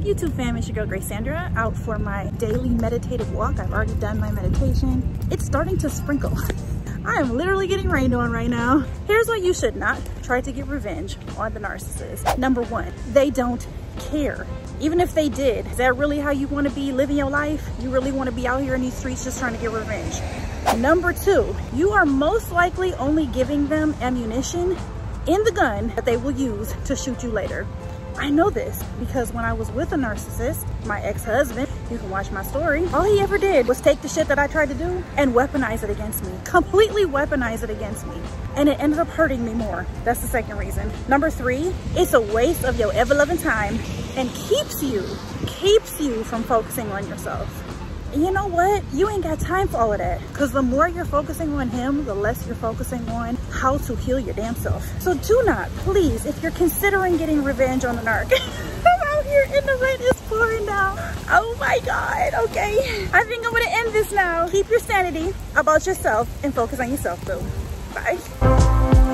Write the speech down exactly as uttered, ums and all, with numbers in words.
good YouTube fam, it's your girl Grace Sandra, out for my daily meditative walk. I've already done my meditation. It's starting to sprinkle. I am literally getting rained on right now. Here's what you should not try to get revenge on the narcissist. Number one, they don't care. Even if they did, is that really how you want to be living your life? You really want to be out here in these streets just trying to get revenge? Number two, you are most likely only giving them ammunition in the gun that they will use to shoot you later. I know this because when I was with a narcissist, my ex-husband, you can watch my story, all he ever did was take the shit that I tried to do and weaponize it against me, completely weaponize it against me. And it ended up hurting me more. That's the second reason. Number three, it's a waste of your ever-loving time and keeps you, keeps you from focusing on yourself. And you know what? You ain't got time for all of that, because the more you're focusing on him, the less you're focusing on how to heal your damn self. So do not, please, if you're considering getting revenge on the narc, I'm out here in the rain, it's pouring down. Oh my God, okay. I think I'm gonna end this now. Keep your sanity about yourself and focus on yourself, boo. Bye.